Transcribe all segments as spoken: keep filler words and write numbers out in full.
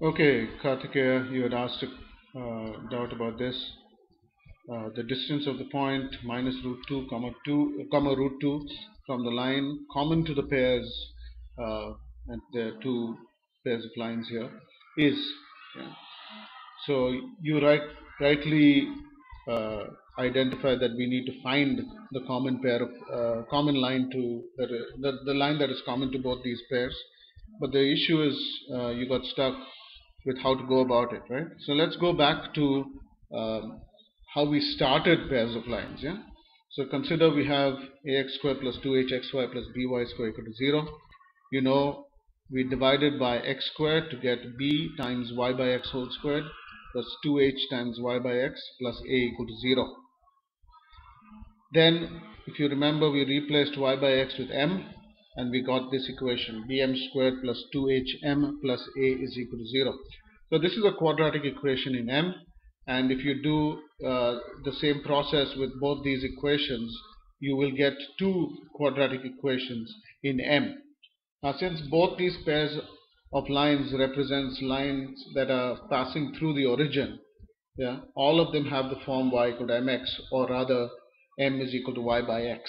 Okay, Karthikeya, you had asked a uh, doubt about this. Uh, the distance of the point minus root two comma two comma root two from the line common to the pairs, uh, and there are two pairs of lines here, is. Yeah. So you right, rightly uh, identify that we need to find the common pair of uh, common line to the, the the line that is common to both these pairs. But the issue is uh, you got stuck with how to go about it, right? So let's go back to um, how we started pairs of lines. Yeah. So consider we have ax square plus two h x y plus by square equal to zero. You know, we divided by x squared to get b times y by x whole squared plus two h times y by x plus a equal to zero. Then, if you remember, we replaced y by x with m, and we got this equation, bm squared plus two h m plus a is equal to zero. So this is a quadratic equation in m, and if you do uh, the same process with both these equations, you will get two quadratic equations in m. Now, since both these pairs of lines represents lines that are passing through the origin, yeah, all of them have the form y equal to mx, or rather m is equal to y by x.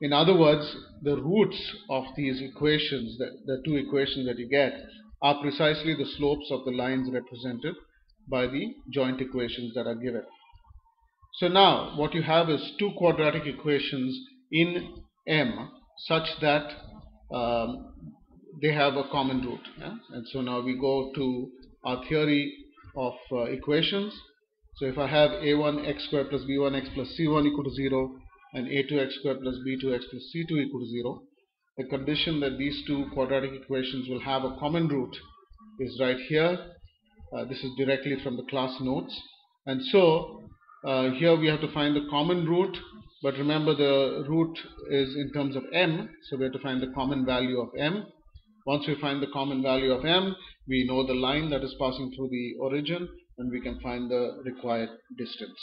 In other words, the roots of these equations, the, the two equations that you get, are precisely the slopes of the lines represented by the joint equations that are given. So now what you have is two quadratic equations in M such that um, they have a common root. Yeah? And so now we go to our theory of uh, equations. So if I have a one x squared plus b one x plus c one equal to zero, and a two x squared plus b two x plus c two equal to zero, the condition that these two quadratic equations will have a common root is right here. Uh, this is directly from the class notes. And so uh, here we have to find the common root, but remember the root is in terms of m, so we have to find the common value of m. Once we find the common value of m, we know the line that is passing through the origin, and we can find the required distance.